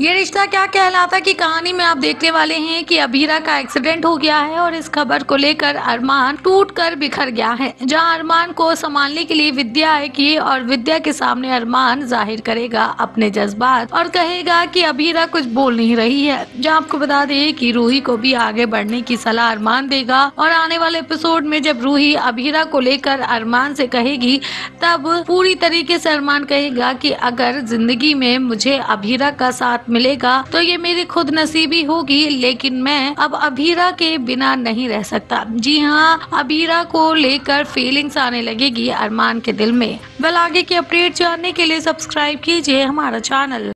ये रिश्ता क्या कहलाता है कि कहानी में आप देखने वाले हैं कि अभिरा का एक्सीडेंट हो गया है और इस खबर को लेकर अरमान टूटकर बिखर गया है, जहां अरमान को संभालने के लिए विद्या आएगी और विद्या के सामने अरमान जाहिर करेगा अपने जज्बात और कहेगा कि अभिरा कुछ बोल नहीं रही है। जहां आपको बता दें कि रूही को भी आगे बढ़ने की सलाह अरमान देगा और आने वाले एपिसोड में जब रूही अभिरा को लेकर अरमान से कहेगी तब पूरी तरीके से अरमान कहेगा कि अगर जिंदगी में मुझे अभिरा का साथ मिलेगा तो ये मेरी खुद नसीबी होगी, लेकिन मैं अब अभिरा के बिना नहीं रह सकता। जी हाँ, अभिरा को लेकर फीलिंग्स आने लगेगी अरमान के दिल में। वेल, आगे की अपडेट जानने के लिए सब्सक्राइब कीजिए हमारा चैनल।